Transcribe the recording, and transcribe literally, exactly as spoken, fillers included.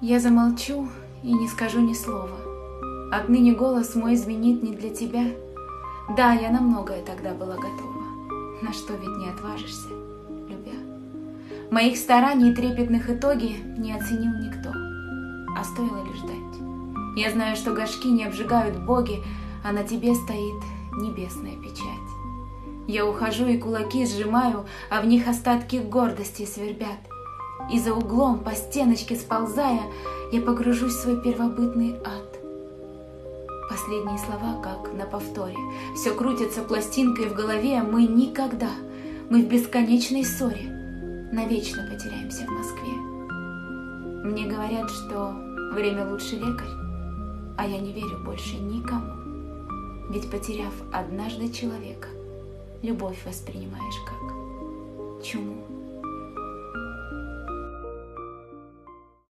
Я замолчу и не скажу ни слова. Отныне голос мой звенит не для тебя. Да, я на многое тогда была готова, на что ведь не отважишься, любя. Моих стараний и трепетных итоги не оценил никто, а стоило ли ждать? Я знаю, что горшки не обжигают боги, а на тебе стоит небесная печать. Я ухожу и кулаки сжимаю, а в них остатки гордости свербят. И за углом, по стеночке сползая, я погружусь в свой первобытный ад. Последние слова, как на повторе, все крутится пластинкой в голове. Мы никогда, мы в бесконечной ссоре, навечно потеряемся в Москве. Мне говорят, что время лучший лекарь, а я не верю больше никому. Ведь, потеряв однажды человека, любовь воспринимаешь как чуму.